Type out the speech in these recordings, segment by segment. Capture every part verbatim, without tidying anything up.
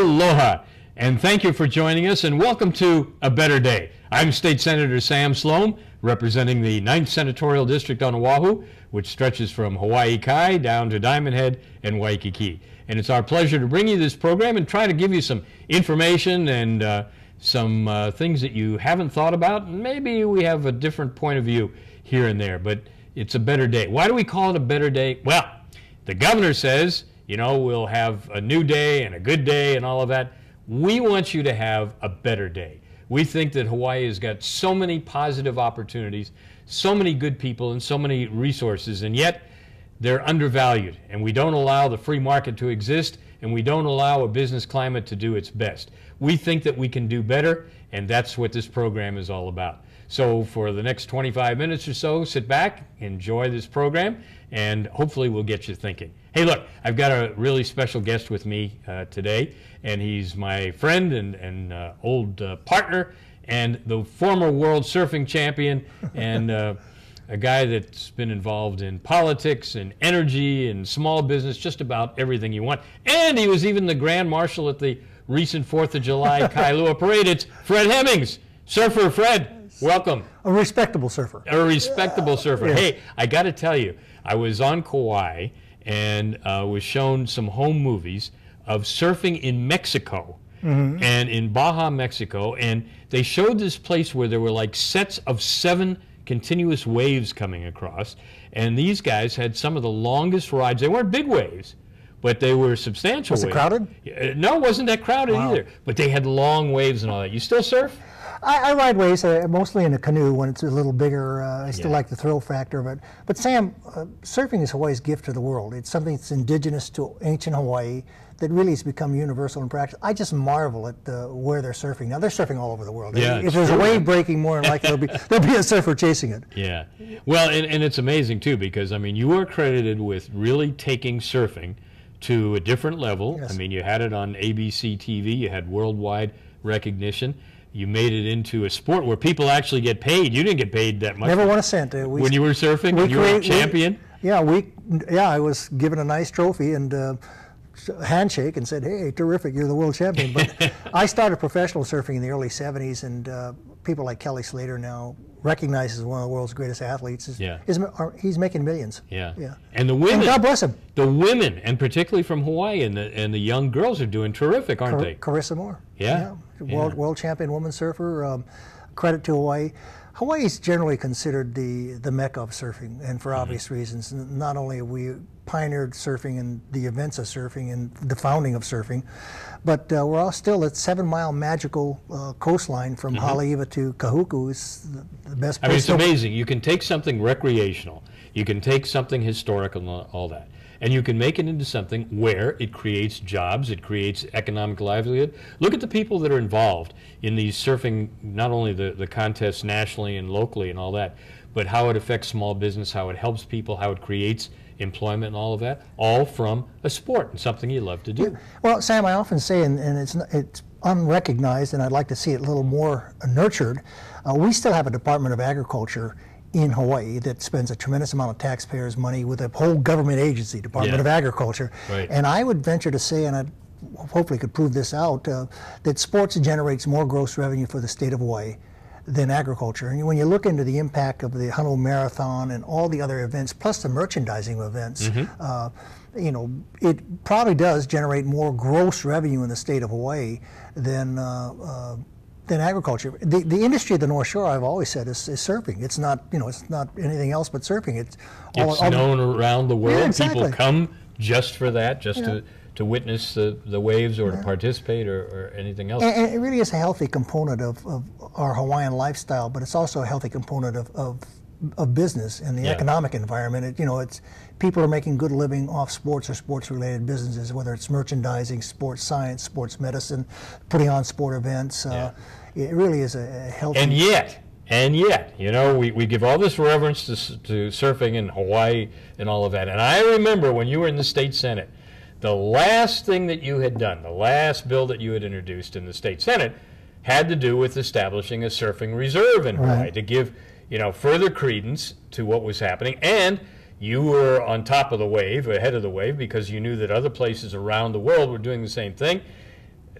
Aloha, and thank you for joining us, and welcome to A Better Day. I'm State Senator Sam Slom, representing the ninth Senatorial District on Oahu, which stretches from Hawaii Kai down to Diamond Head and Waikiki. And it's our pleasure to bring you this program and try to give you some information and uh, some uh, things that you haven't thought about. Maybe we have a different point of view here and there, but it's a better day. Why do we call it a better day? Well, the governor says, you know, we'll have a new day and a good day and all of that. We want you to have a better day. We think that Hawaii has got so many positive opportunities, so many good people, and so many resources, and yet they're undervalued, and we don't allow the free market to exist, and we don't allow a business climate to do its best. We think that we can do better, and that's what this program is all about. So for the next twenty-five minutes or so, sit back, enjoy this program, and hopefully we'll get you thinking. Hey, look, I've got a really special guest with me uh, today, and he's my friend and, and uh, old uh, partner, and the former world surfing champion, and uh, a guy that's been involved in politics and energy and small business, just about everything you want. And he was even the Grand Marshal at the recent fourth of July Kailua Parade. It's Fred Hemmings. Surfer Fred, welcome. A respectable surfer. A respectable yeah. surfer. Yeah. Hey, I got to tell you, I was on Kauai and uh, was shown some home movies of surfing in Mexico. Mm-hmm. And in Baja, Mexico. And they showed this place where there were like sets of seven continuous waves coming across, and these guys had some of the longest rides. They weren't big waves, but they were substantial. Was it waves. Crowded? No, it wasn't that crowded wow. either. But they had long waves and all that. You still surf? I, I ride waves uh, mostly in a canoe when it's a little bigger. Uh, I still yeah. like the thrill factor of it. But Sam, uh, surfing is Hawaii's gift to the world. It's something that's indigenous to ancient Hawaii that really has become universal in practice. I just marvel at the, where they're surfing. Now, they're surfing all over the world. Yeah, if there's true. a wave breaking, more than likely there'll be, there'll be a surfer chasing it. Yeah. Well, and, and it's amazing, too, because, I mean, you were credited with really taking surfing to a different level. Yes. I mean, you had it on A B C T V. You had worldwide recognition. You made it into a sport where people actually get paid. You didn't get paid that much. Never won a cent. Uh, we, when you were surfing, we, you were we, a champion? We, yeah, we, yeah, I was given a nice trophy and uh, handshake and said, hey, terrific, you're the world champion. But I started professional surfing in the early seventies, and uh, people like Kelly Slater now recognized as one of the world's greatest athletes. Is, yeah. is, are, he's making millions. Yeah. yeah. And the women. And God bless him. The women, and particularly from Hawaii, and the, and the young girls are doing terrific, aren't Car they? Carissa Moore. Yeah. yeah. World, yeah. world champion woman surfer, um, credit to Hawaii. Hawaii is generally considered the, the mecca of surfing, and for mm-hmm. obvious reasons. Not only have we pioneered surfing and the events of surfing and the founding of surfing, but uh, we're all still at seven-mile magical uh, coastline from mm-hmm. Haleiwa to Kahuku. It's the best place. I mean, it's amazing. You can take something recreational, you can take something historical and all that, and you can make it into something where it creates jobs, it creates economic livelihood. Look at the people that are involved in these surfing, not only the, the contests nationally and locally and all that, but how it affects small business, how it helps people, how it creates employment and all of that, all from a sport and something you love to do. Yeah. Well, Sam, I often say, and, and it's, it's unrecognized, and I'd like to see it a little more nurtured, uh, we still have a Department of Agriculture in Hawaii that spends a tremendous amount of taxpayers' money with a whole government agency, Department yeah. of Agriculture. Right. And I would venture to say, and I hopefully could prove this out, uh, that sports generates more gross revenue for the state of Hawaii than agriculture. And when you look into the impact of the Honolulu Marathon and all the other events, plus the merchandising events, mm-hmm. uh, you know, it probably does generate more gross revenue in the state of Hawaii than uh, uh, than agriculture. The, the industry of the North Shore, I've always said, is, is surfing. It's not, you know, it's not anything else but surfing. It's, all, it's all, known all, around the world. Yeah, exactly. People come just for that, just yeah. to, to witness the, the waves or yeah. to participate or, or anything else. And, and it really is a healthy component of, of our Hawaiian lifestyle, but it's also a healthy component of, of, of business and the yeah. economic environment. It, you know, it's people are making good living off sports or sports-related businesses, whether it's merchandising, sports science, sports medicine, putting on sport events. Uh, yeah. It really is a healthy... And yet, and yet, you know, we, we give all this reverence to, to surfing in Hawaii and all of that. And I remember when you were in the state senate, the last thing that you had done, the last bill that you had introduced in the state senate had to do with establishing a surfing reserve in Hawaii right. to give, you know, further credence to what was happening. And you were on top of the wave, ahead of the wave, because you knew that other places around the world were doing the same thing.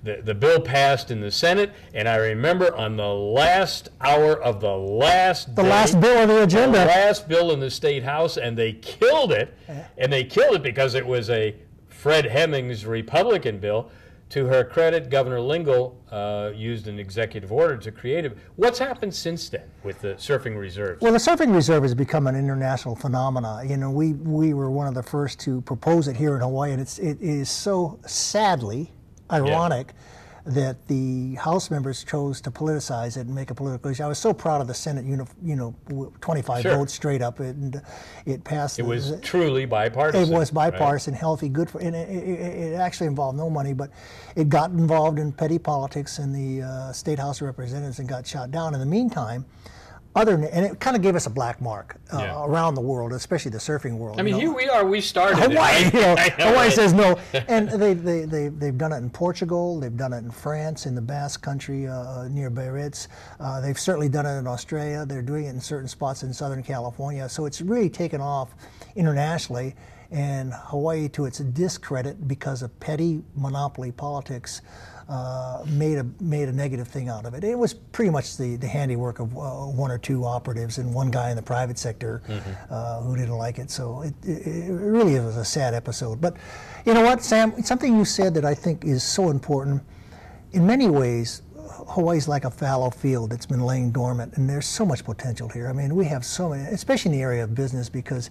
The, the bill passed in the Senate, and I remember on the last hour of the last the day, last bill on the agenda, the last bill in the State House, and they killed it, and they killed it because it was a Fred Hemmings Republican bill. To her credit, Governor Lingle uh, used an executive order to create it. What's happened since then with the surfing reserve? Well, the surfing reserve has become an international phenomenon. You know, we we were one of the first to propose it here in Hawaii, and it's it is so sadly ironic yeah. that the House members chose to politicize it and make a political issue. I was so proud of the Senate, you know, twenty-five sure. votes straight up, and it passed. It the, was truly bipartisan. It was bipartisan, right? Healthy, good for, and it, it, it actually involved no money, but it got involved in petty politics in the uh, State House of Representatives and got shot down. In the meantime, Other than, and it kind of gave us a black mark uh, yeah. around the world, especially the surfing world. I mean, you know? Here we are. We started Hawaii. It, right? you know, know, Hawaii right? says no, and they they they they've done it in Portugal. They've done it in France, in the Basque Country uh, near Biarritz. Uh, they've certainly done it in Australia. They're doing it in certain spots in Southern California. So it's really taken off internationally. And Hawaii, to its discredit, because of petty monopoly politics, uh, made a made a negative thing out of it. It was pretty much the, the handiwork of uh, one or two operatives and one guy in the private sector mm-hmm. uh, who didn't like it. So it, it, it really was a sad episode. But you know what, Sam? Something you said that I think is so important. In many ways, Hawaii's like a fallow field that's been laying dormant, and there's so much potential here. I mean, we have so many, especially in the area of business, because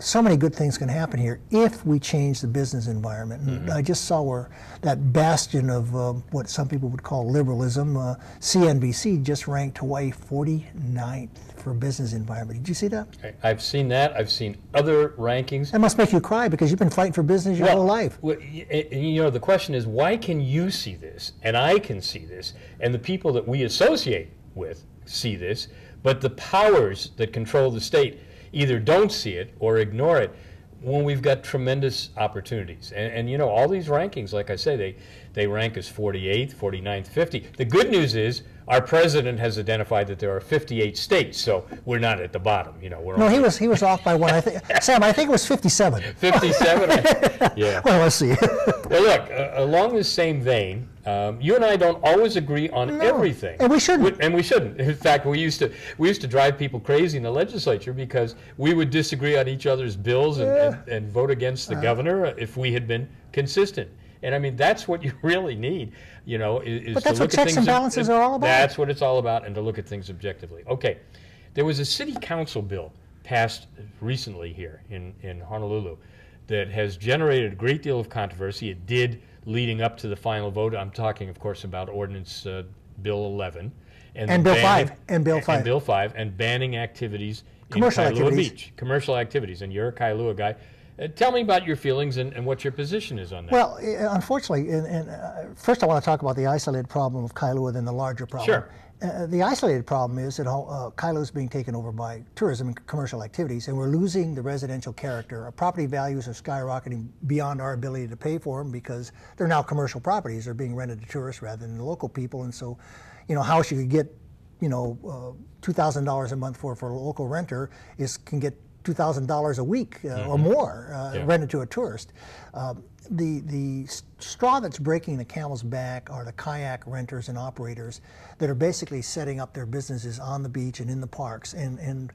so many good things can happen here if we change the business environment. And mm-hmm. I just saw where that bastion of uh, what some people would call liberalism, uh, C N B C just ranked Hawaii forty-ninth for business environment. Did you see that? I've seen that. I've seen other rankings. That must make you cry because you've been fighting for business your well, whole life. Well, you know, the question is, why can you see this and I can see this and the people that we associate with see this, but the powers that control the state either don't see it or ignore it when we've got tremendous opportunities. And, and you know, all these rankings, like I say, they, they rank as forty-eighth, forty-ninth, fiftieth. The good news is our president has identified that there are fifty-eight states, so we're not at the bottom. You know, we're no, he was, he was off by one. I think, Sam, I think it was fifty-seven. fifty-seven? Yeah. Well, let's see. Well, look, uh, along the same vein, Um, you and I don't always agree on no, everything, and we shouldn't. We, and we shouldn't. In fact, we used to we used to drive people crazy in the legislature because we would disagree on each other's bills and, yeah. and, and vote against the uh, governor if we had been consistent. And I mean, that's what you really need, you know. Is, but that's to look what checks and balances are all about. That's what it's all about, and to look at things objectively. Okay, there was a city council bill passed recently here in in Honolulu that has generated a great deal of controversy. It did. Leading up to the final vote. I'm talking, of course, about Ordinance uh, Bill eleven. And, and Bill banning, five. And Bill five. And Bill five, and banning activities Commercial in Kailua activities. Beach. Commercial activities. And you're a Kailua guy. Uh, tell me about your feelings and, and what your position is on that. Well, unfortunately, and, and uh, first I want to talk about the isolated problem of Kailua, then the larger problem. Sure. Uh, the isolated problem is that uh, Kailua is being taken over by tourism and commercial activities, and we're losing the residential character. Our property values are skyrocketing beyond our ability to pay for them because they're now commercial properties. They're being rented to tourists rather than the local people, and so, you know, a house you could get, you know, uh, two thousand dollars a month for for a local renter is can get two thousand dollars a week uh, mm-hmm. or more uh, yeah. rented to a tourist. Uh, the the straw that's breaking the camel's back are the kayak renters and operators that are basically setting up their businesses on the beach and in the parks and and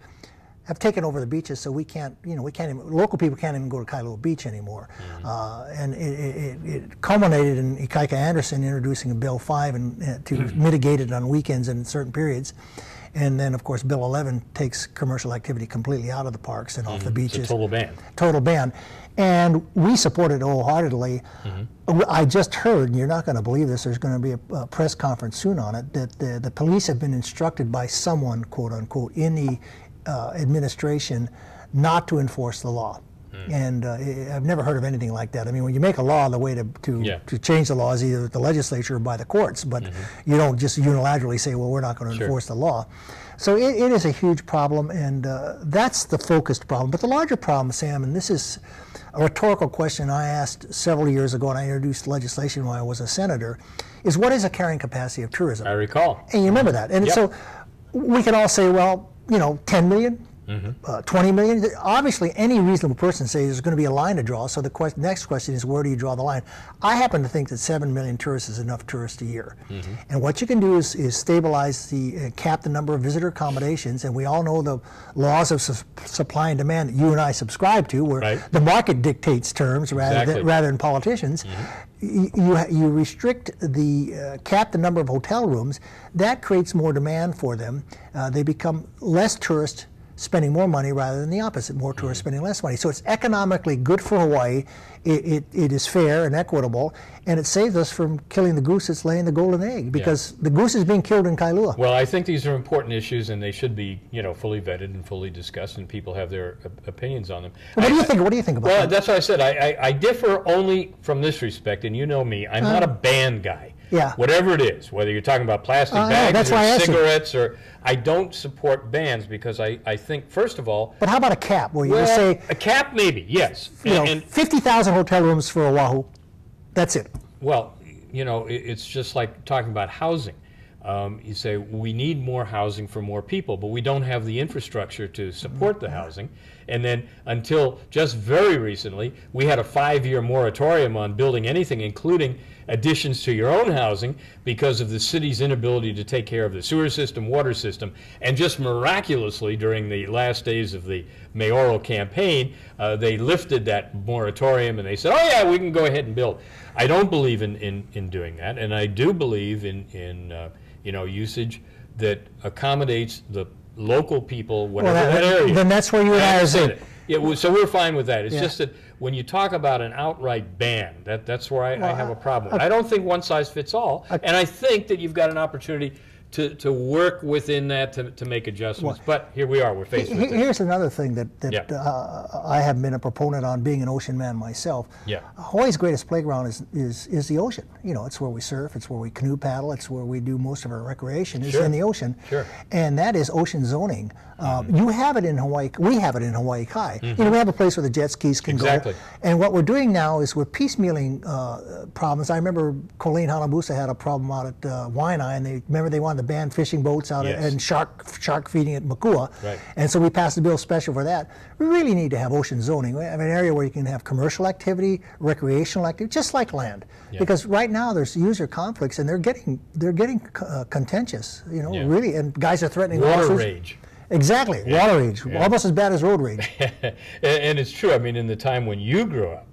have taken over the beaches, so we can't, you know, we can't even, local people can't even go to Kailua Beach anymore. Mm-hmm. uh, and it, it, it culminated in Ikaika Anderson introducing a Bill five and, uh, to mm-hmm. mitigate it on weekends and certain periods. And then, of course, Bill eleven takes commercial activity completely out of the parks and mm-hmm. off the beaches. It's a total ban. Total ban. And we support it wholeheartedly. Mm-hmm. I just heard, and you're not going to believe this, there's going to be a, a press conference soon on it, that the, the police have been instructed by someone, quote unquote, in the uh, administration not to enforce the law. And uh, I've never heard of anything like that. I mean, when you make a law, the way to to, yeah. to change the law is either the legislature or by the courts, but mm-hmm. you don't just unilaterally say, well, we're not going to sure. enforce the law. So it, it is a huge problem, and uh, that's the focused problem. But the larger problem, Sam, and this is a rhetorical question I asked several years ago, and I introduced legislation when I was a senator, is what is the carrying capacity of tourism? I recall. And you remember that. And yep. so we can all say, well, you know, ten million? Mm-hmm. uh, twenty million. Obviously, any reasonable person says there's going to be a line to draw. So the quest next question is, where do you draw the line? I happen to think that seven million tourists is enough tourists a year. Mm-hmm. And what you can do is, is stabilize the uh, cap the number of visitor accommodations. And we all know the laws of su supply and demand that you and I subscribe to, where right. the market dictates terms rather exactly. than rather than politicians. Mm-hmm. You, you restrict the, uh, cap the number of hotel rooms, that creates more demand for them. Uh, they become less tourists spending more money rather than the opposite, more tourists spending less money. So it's economically good for Hawaii, it, it, it is fair and equitable, and it saves us from killing the goose that's laying the golden egg, because yeah. the goose is being killed in Kailua. Well, I think these are important issues, and they should be, you know, fully vetted and fully discussed, and people have their opinions on them. Well, what do you think? What do you think about well, that? Well, that's what I said. I, I, I differ only from this respect, and you know me. I'm um, not a ban guy. Yeah. Whatever it is, whether you're talking about plastic uh, bags yeah, or cigarettes, or I don't support bans because I, I think, first of all. But how about a cap? Where you well, just say a cap, maybe yes. You and, know, and fifty thousand hotel rooms for Oahu. That's it. Well, you know, it, it's just like talking about housing. Um, you say we need more housing for more people, but we don't have the infrastructure to support the housing. And then until just very recently, we had a five-year moratorium on building anything, including additions to your own housing, because of the city's inability to take care of the sewer system, water system. And just miraculously, during the last days of the mayoral campaign, uh, they lifted that moratorium and they said, oh yeah, we can go ahead and build. I don't believe in, in, in doing that, and I do believe in, in uh, you know, usage that accommodates the local people, whatever well, that, that area. Then that's where you and I are saying. Yeah, so we're fine with that. It's yeah. just that when you talk about an outright ban, that, that's where I, well, I have a problem. Okay. I don't think one size fits all, okay. and I think that you've got an opportunity to, to work within that to, to make adjustments. Well, but here we are, we're faced he, with it. Here's another thing that, that yeah. uh, I have been a proponent on, being an ocean man myself. Yeah. Hawaii's greatest playground is, is, is the ocean. You know, it's where we surf, it's where we canoe paddle, it's where we do most of our recreation, is sure. in the ocean. Sure. And that is ocean zoning. Um, mm-hmm. You have it in Hawaii, we have it in Hawaii Kai. Mm-hmm. You know, we have a place where the jet skis can exactly. go. And what we're doing now is we're piecemealing uh, problems. I remember Colleen Hanabusa had a problem out at uh, Waianae, and they remember they wanted to ban fishing boats out yes. at, and shark shark feeding at Makua. Right. And so we passed a bill special for that. We really need to have ocean zoning. We have an area where you can have commercial activity, recreational activity, just like land. Yeah. Because right now there's user conflicts, and they're getting they're getting uh, contentious. You know, yeah. really, and guys are threatening water officers. Rage. Exactly, yeah. water rage, yeah. almost as bad as road rage. and, and it's true. I mean, in the time when you grew up,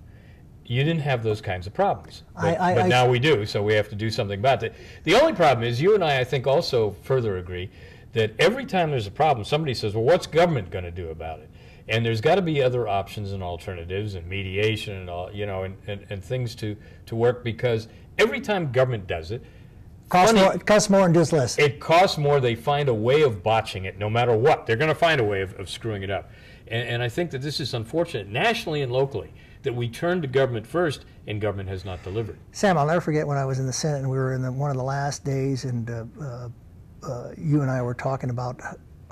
you didn't have those kinds of problems. But, I, I, but now I, we do, so we have to do something about it. The only problem is, you and I, I think, also further agree that every time there's a problem, somebody says, well, what's government going to do about it? And there's got to be other options and alternatives and mediation and all, you know, and, and, and things to, to work, because every time government does it, Cost Money, more, it costs more and does less. It costs more. They find a way of botching it no matter what. They're going to find a way of, of screwing it up. And, and I think that this is unfortunate, nationally and locally, that we turn to government first, and government has not delivered. Sam, I'll never forget when I was in the Senate, and we were in the, one of the last days, and uh, uh, uh, you and I were talking about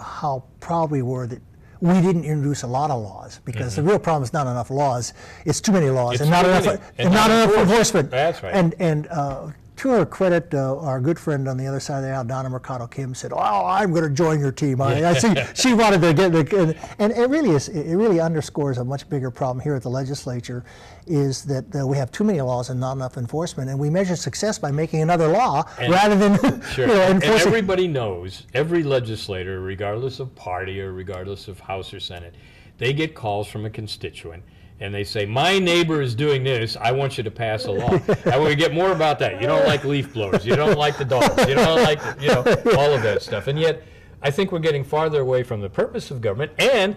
how proud we were that we didn't introduce a lot of laws, because mm-hmm. the real problem is not enough laws. It's too many laws, it's and not enough, and and not enough enforcement. That's right. And, and, uh, to her credit, uh, our good friend on the other side of the aisle, Donna Mercado Kim, said, "Oh, I'm going to join your team." I, I see she wanted to get the, and it really is. It really underscores a much bigger problem here at the legislature, is that uh, we have too many laws and not enough enforcement, and we measure success by making another law and, rather than sure. you know, enforcing. And everybody knows, every legislator, regardless of party or regardless of House or Senate, they get calls from a constituent. And they say, my neighbor is doing this, I want you to pass a law. I want to get more about that. You don't like leaf blowers. You don't like the dogs. You don't like, the, you know, all of that stuff. And yet, I think we're getting farther away from the purpose of government and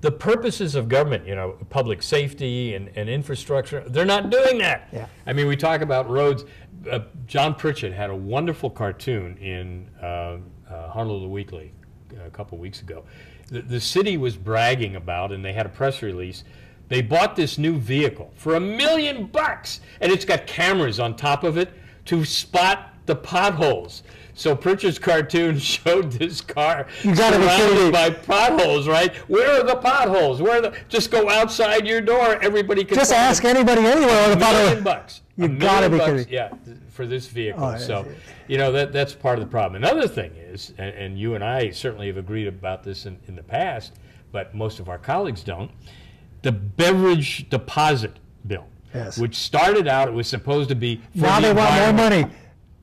the purposes of government, you know, public safety and, and infrastructure. They're not doing that. Yeah. I mean, we talk about roads. Uh, John Pritchett had a wonderful cartoon in uh, uh, Honolulu Weekly a couple weeks ago. The, the city was bragging about, and they had a press release, they bought this new vehicle for a million bucks, and it's got cameras on top of it to spot the potholes. So Pritchard's cartoon showed this car surrounded by potholes, right? Where are the potholes? Where are the, just go outside your door, everybody can. Just ask anybody anywhere on the potholes. A million bucks. You've got to be kidding. Yeah, for this vehicle. Oh, so, yeah. you know, that that's part of the problem. Another thing is, and, and you and I certainly have agreed about this in, in the past, but most of our colleagues don't, the beverage deposit bill, yes. which started out, it was supposed to be for now the they want more money.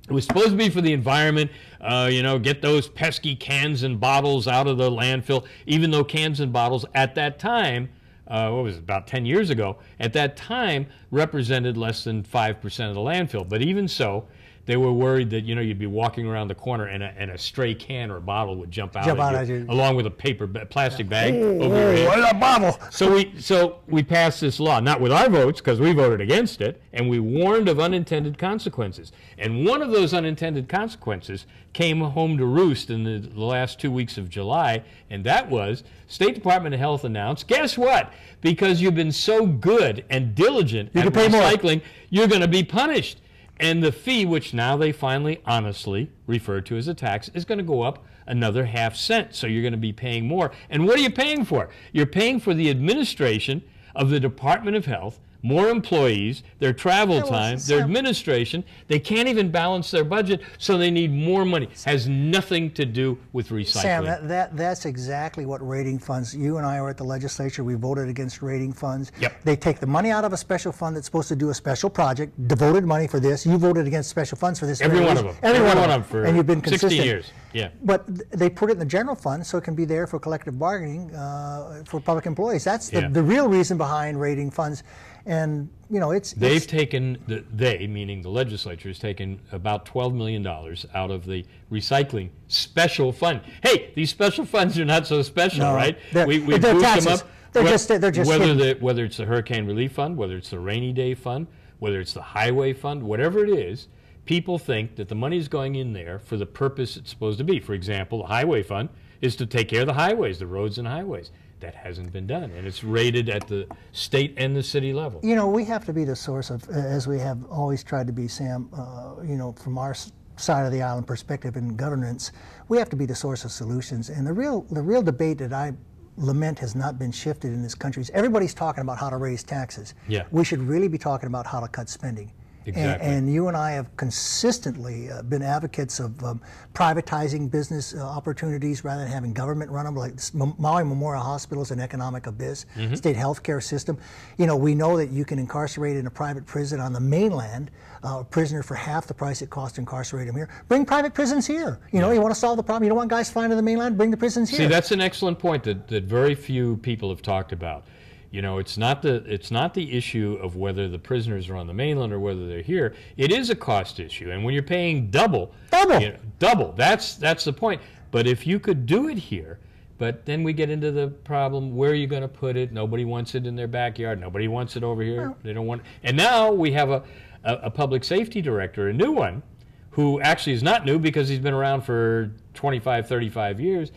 It was supposed to be for the environment, uh, you know, get those pesky cans and bottles out of the landfill, even though cans and bottles at that time, uh, what was it, about ten years ago, at that time represented less than five percent of the landfill. But even so, they were worried that, you know, you'd be walking around the corner and a, and a stray can or a bottle would jump out, jump at, out you, at you, along with a paper plastic bag Ooh, over your head. What a bottle! So we, so we passed this law, not with our votes, because we voted against it, and we warned of unintended consequences. And one of those unintended consequences came home to roost in the, the last two weeks of July, and that was State Department of Health announced, guess what? Because you've been so good and diligent you at recycling, you're going to be punished. And the fee, which now they finally honestly refer to as a tax, is going to go up another half cent. So you're going to be paying more. And what are you paying for? You're paying for the administration of the Department of Health, more employees, their travel time, their administration. They can't even balance their budget, so they need more money. It has nothing to do with recycling. Sam, that, that, that's exactly what rating funds, you and I are at the legislature, we voted against rating funds. Yep. They take the money out of a special fund that's supposed to do a special project, devoted money for this. You voted against special funds for this. Every one of them. Every, Every one, one of them. For and you've been consistent. sixty years. Yeah. But they put it in the general fund so it can be there for collective bargaining uh, for public employees. That's the, yeah. the real reason behind rating funds. And, you know, it's... They've it's, taken, the, they, meaning the legislature, has taken about twelve million dollars out of the recycling special fund. Hey, these special funds are not so special, no, right? We, we they're moved taxes. them up. They're well, just, they're just whether, the, whether it's the Hurricane Relief Fund, whether it's the Rainy Day Fund, whether it's the Highway Fund, whatever it is, people think that the money is going in there for the purpose it's supposed to be. For example, the Highway Fund is to take care of the highways, the roads and highways. That hasn't been done, and it's rated at the state and the city level. You know, we have to be the source of, as we have always tried to be, Sam, uh, you know, from our side of the island perspective in governance, we have to be the source of solutions. And the real, the real debate that I lament has not been shifted in this country is everybody's talking about how to raise taxes. Yeah. We should really be talking about how to cut spending. Exactly. And, and you and I have consistently uh, been advocates of um, privatizing business uh, opportunities rather than having government run them. Like Maui Memorial Hospital is an economic abyss, mm-hmm. state health care system. You know, we know that you can incarcerate in a private prison on the mainland, uh, a prisoner for half the price it costs to incarcerate him here. Bring private prisons here. You know, yeah. you want to solve the problem. You don't want guys flying to the mainland, bring the prisons here. See, that's an excellent point that, that very few people have talked about. You know, it's not the it's not the issue of whether the prisoners are on the mainland or whether they're here. It is a cost issue, and when you're paying double, double, you know, double, that's that's the point. But if you could do it here, but then we get into the problem: where are you going to put it? Nobody wants it in their backyard. Nobody wants it over here. They don't want. And now we have a a, a public safety director, a new one, who actually is not new because he's been around for twenty-five, thirty-five years.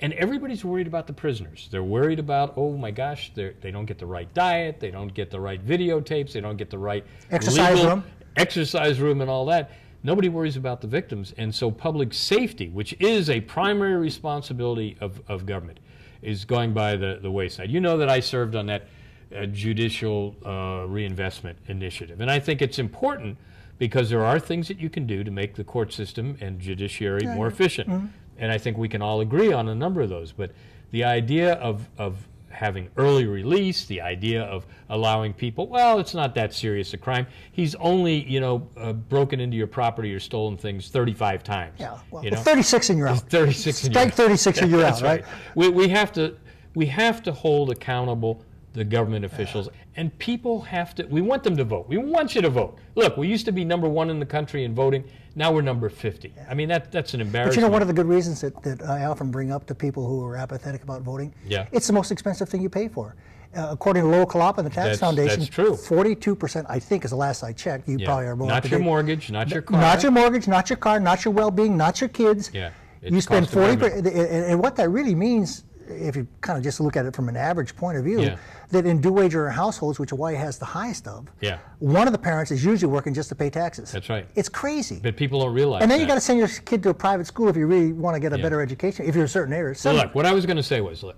And everybody's worried about the prisoners. They're worried about, oh my gosh, they don't get the right diet, they don't get the right videotapes, they don't get the right exercise room, exercise room and all that. Nobody worries about the victims. And so public safety, which is a primary responsibility of, of government, is going by the, the wayside. You know that I served on that uh, judicial uh, reinvestment initiative. And I think it's important because there are things that you can do to make the court system and judiciary more efficient. Mm-hmm. And I think we can all agree on a number of those. But the idea of, of having early release, the idea of allowing people, well, it's not that serious a crime. He's only, you know, uh, broken into your property or stolen things thirty-five times. Yeah, well, you know? thirty-six and you're out. thirty-six and you're out. Strike thirty-six and you're out, right? We, we, have to, we have to hold accountable the government officials. Yeah. And people have to, we want them to vote. We want you to vote. Look, we used to be number one in the country in voting. Now we're number fifty. I mean, that, that's an embarrassment. But you know, one of the good reasons that, that I often bring up to people who are apathetic about voting, yeah. it's the most expensive thing you pay for. Uh, according to Lowell Kalapa and the Tax that's, Foundation, that's true. forty-two percent, I think, is the last I checked. You yeah. probably are more up to date. Not your mortgage, not your car. Not your mortgage, not your car, not your well-being, not your kids. Yeah, you spend forty percent, and what that really means, if you kind of just look at it from an average point of view, yeah. that in do-wager households, which Hawaii has the highest of, yeah. one of the parents is usually working just to pay taxes. That's right. It's crazy. But people don't realize And then that. you got to send your kid to a private school if you really want to get a yeah. better education, if you're a certain age. So well, look, what I was going to say was, look,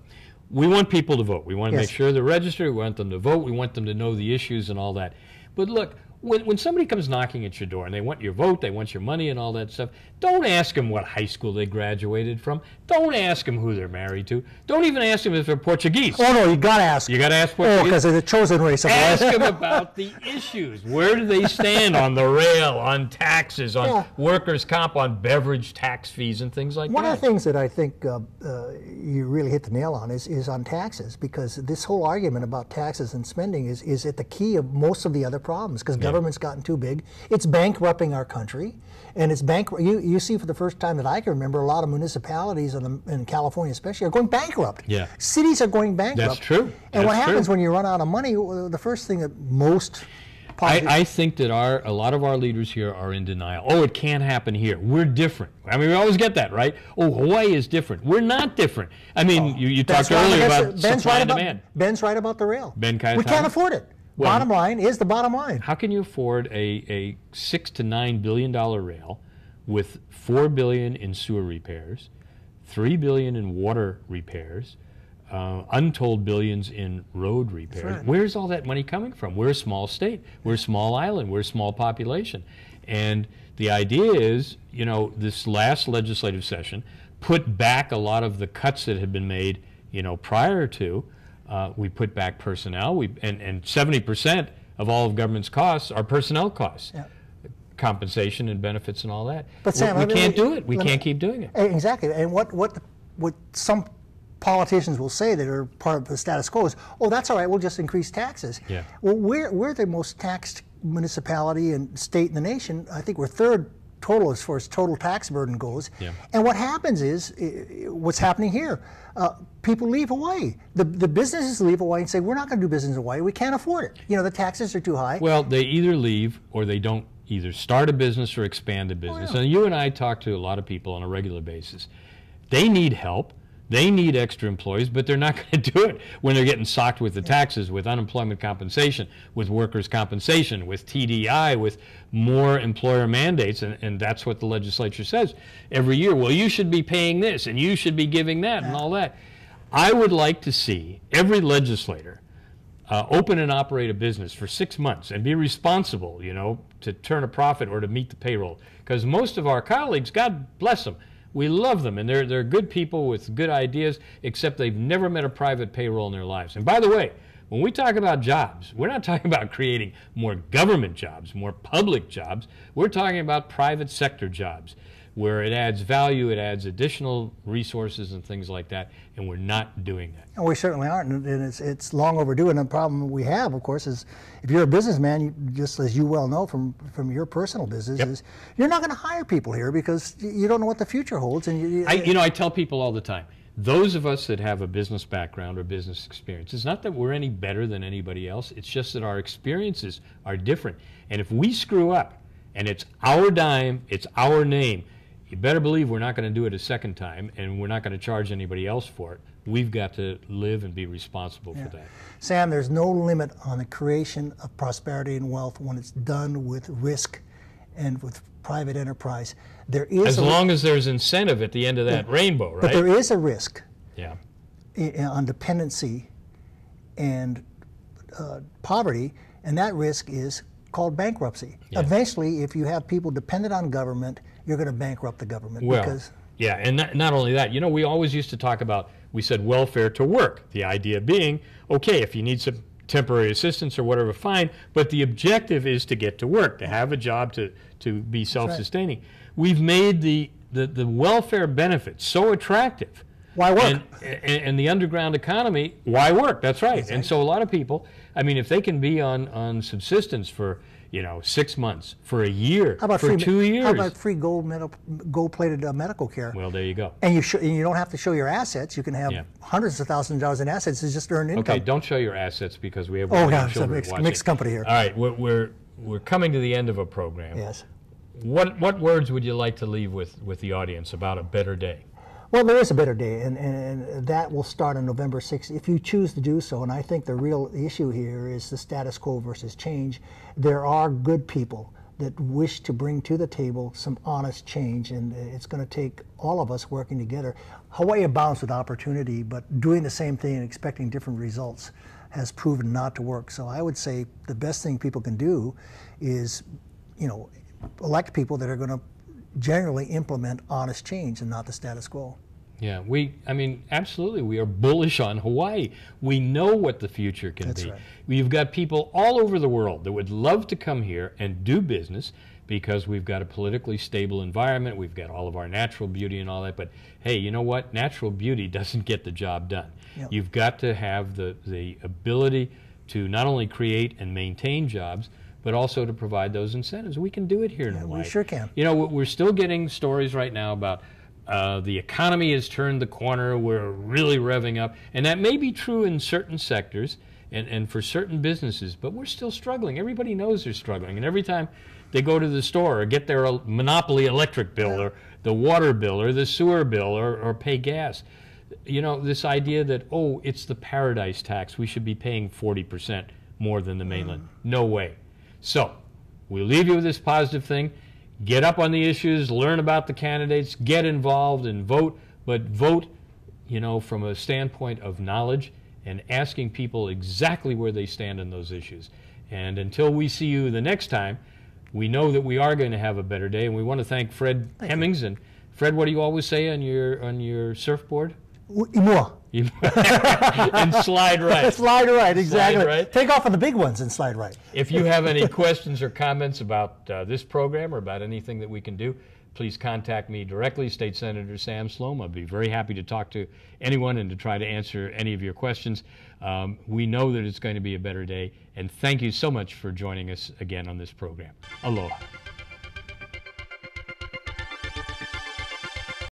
we want people to vote. We want to yes. make sure they're registered. We want them to vote. We want them to know the issues and all that. But look, when, when somebody comes knocking at your door and they want your vote, they want your money and all that stuff, don't ask them what high school they graduated from. Don't ask them who they're married to. Don't even ask them if they're Portuguese. Oh, no, you got to ask. You got to ask Portuguese. Oh, because they're the chosen race. Ask them about the issues. Where do they stand on the rail, on taxes, on yeah. workers' comp, on beverage tax fees and things like One that? One of the things that I think uh, uh, you really hit the nail on is, is on taxes, because this whole argument about taxes and spending is, is at the key of most of the other problems, because yeah. government's gotten too big. It's bankrupting our country, and it's bankrupt. You, you see, for the first time that I can remember, a lot of municipalities in, the, in California, especially, are going bankrupt. Yeah. Cities are going bankrupt. That's true. And That's what happens true. when you run out of money? The first thing that most I, I think that our a lot of our leaders here are in denial. Oh, it can't happen here. We're different. I mean, we always get that, right? Oh, Hawaii is different. We're not different. I mean, oh, you, you talked right, earlier about Ben's supply right and about, demand. Ben's right about the rail. Ben Kaitani. We can't afford it. Well, bottom line is the bottom line. How can you afford a, a six to nine billion dollar rail with four billion in sewer repairs, three billion in water repairs? Uh, untold billions in road repairs. Right. Where's all that money coming from? We're a small state. We're a small island. We're a small population. And the idea is, you know, this last legislative session put back a lot of the cuts that had been made, you know, prior to. Uh, we put back personnel. We and, and seventy percent of all of government's costs are personnel costs. Yeah. Compensation and benefits and all that. But Sam, we, we can't do it. We can't keep doing it. Exactly. And what, what, what some politicians will say that are part of the status quo is, oh, that's all right, we'll just increase taxes. Yeah. Well, we're, we're the most taxed municipality and state in the nation. I think we're third total as far as total tax burden goes. Yeah. And what happens is, what's happening here, uh, people leave Hawaii. The, the businesses leave Hawaii and say, we're not going to do business in Hawaii, we can't afford it. You know, the taxes are too high. Well, they either leave or they don't either start a business or expand a business. Oh, yeah. And you and I talk to a lot of people on a regular basis. They need help. They need extra employees, but they're not going to do it when they're getting socked with the taxes, with unemployment compensation, with workers' compensation, with T D I, with more employer mandates, and, and that's what the legislature says every year. Well, you should be paying this, and you should be giving that, and all that. I would like to see every legislator uh, open and operate a business for six months and be responsible, you know, to turn a profit or to meet the payroll, because most of our colleagues, God bless them, we love them, and they're, they're good people with good ideas, except they've never met a private payroll in their lives. And by the way, when we talk about jobs, we're not talking about creating more government jobs, more public jobs. We're talking about private sector jobs, where it adds value, it adds additional resources and things like that, and we're not doing that. And we certainly aren't, and it's, it's long overdue. And the problem we have, of course, is if you're a businessman, you, just as you well know from, from your personal business, yep. is you're not going to hire people here because you don't know what the future holds. And you, you, I, you know, I tell people all the time, those of us that have a business background or business experience, it's not that we're any better than anybody else, it's just that our experiences are different. And if we screw up, and it's our dime, it's our name, you better believe we're not going to do it a second time, and we're not going to charge anybody else for it. We've got to live and be responsible yeah. for that. Sam, there's no limit on the creation of prosperity and wealth when it's done with risk and with private enterprise. There is as long as there's incentive at the end of that yeah. rainbow, right? But there is a risk yeah. on dependency and uh, poverty, and that risk is called bankruptcy. Yeah. Eventually, if you have people dependent on government, you're going to bankrupt the government. Well, because yeah, and not, not only that, you know, we always used to talk about, we said welfare to work, the idea being, okay, if you need some temporary assistance or whatever, fine, but the objective is to get to work, to have a job, to, to be self-sustaining. Right. We've made the, the, the welfare benefits so attractive. Why work? And, and, and the underground economy, why work? That's right. Exactly. And so a lot of people, I mean, if they can be on, on subsistence for, you know, six months, for a year, how about for free, two years. How about free gold medal, gold-plated uh, medical care? Well, there you go. And you, and you don't have to show your assets. You can have yeah. hundreds of thousands of dollars in assets. It's just earned income. Okay, don't show your assets because we have oh, yeah, it's a mixed, mixed company here. All right, we're, we're, we're coming to the end of a program. Yes. What, what words would you like to leave with, with the audience about a better day? Well, there is a better day, and, and, and that will start on November sixth if you choose to do so. And I think the real issue here is the status quo versus change. There are good people that wish to bring to the table some honest change, and it's going to take all of us working together. Hawaii abounds with opportunity, but doing the same thing and expecting different results has proven not to work. So I would say the best thing people can do is, you know, elect people that are going to generally implement honest change and not the status quo. Yeah, we, I mean, absolutely, we are bullish on Hawaii. We know what the future can That's be. Right. We've got people all over the world that would love to come here and do business because we've got a politically stable environment, we've got all of our natural beauty and all that, but hey, you know what? Natural beauty doesn't get the job done. Yep. You've got to have the, the ability to not only create and maintain jobs, but also to provide those incentives. We can do it here in yeah, Hawaii. We sure can. You know, we're still getting stories right now about Uh, the economy has turned the corner, we're really revving up, and that may be true in certain sectors and, and for certain businesses, but we're still struggling. Everybody knows they're struggling, and every time they go to the store or get their monopoly electric bill or the water bill or the sewer bill or, or pay gas, you know, this idea that, oh, it's the paradise tax, we should be paying forty percent more than the mainland. Mm. No way. So we'll leave you with this positive thing. Get up on the issues, learn about the candidates, get involved and vote, but vote, you know, from a standpoint of knowledge and asking people exactly where they stand on those issues. And until we see you the next time, we know that we are going to have a better day, and we want to thank Fred thank Hemmings. You. And Fred, what do you always say on your, on your surfboard? Imoa. And slide right. Slide right, exactly. Slide right. Take off on the big ones and slide right. If you have any questions or comments about uh, this program or about anything that we can do, please contact me directly, State Senator Sam Slom. I'd be very happy to talk to anyone and to try to answer any of your questions. Um, we know that it's going to be a better day, and thank you so much for joining us again on this program. Aloha.